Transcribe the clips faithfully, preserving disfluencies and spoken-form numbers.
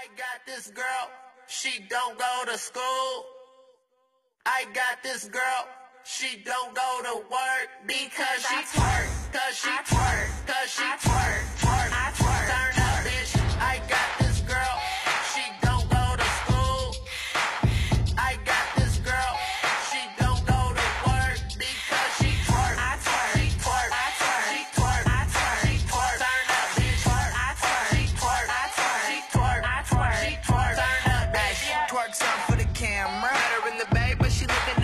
I got this girl, she don't go to school. I got this girl, she don't go to work because she twerk, cause she twerk, cause she twerk, twerk, twerk, turn up, bitch. I got this girl, she don't go to school. I got this girl, she don't go to work because she twerk, I twerk, she twerk, I twerk, she twerk, I twerk, she twerk, turn up, bitch. I twerk, she twerk, I twerk, she twerk, I twerk, she twerk, turn up, bitch. Twerk something for the camera. Better in the bay, but she looking.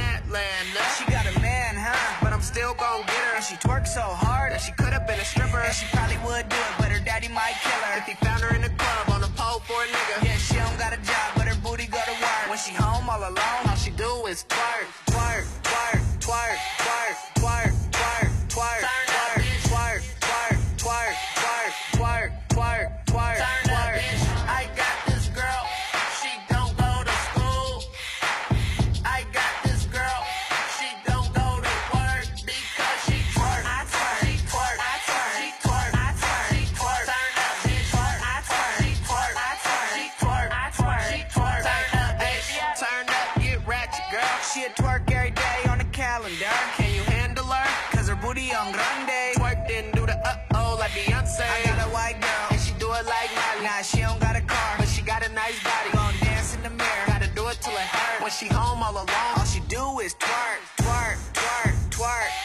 She got a man, huh? But I'm still gon' get her. And she twerks so hard that she could've been a stripper. And she probably would do it, but her daddy might kill her if he found her in the club on a pole for a nigga. Yeah, she don't got a job, but her booty go to work. When she home all alone, all she do is twerk, twerk, twerk, twerk, twerk, twerk, twerk, twerk, twerk, twerk, twerk, twerk, twerk, twerk, twerk. I got this girl. Twerk every day on the calendar. Can you handle her? Cause her booty on grande. Twerk didn't do the uh-oh like Beyonce. I got a white girl and she do it like Miley. Nah, she don't got a car, but she got a nice body. Gonna dance in the mirror, gotta do it till it hurt. When she home all alone, all she do is twerk, twerk, twerk, twerk.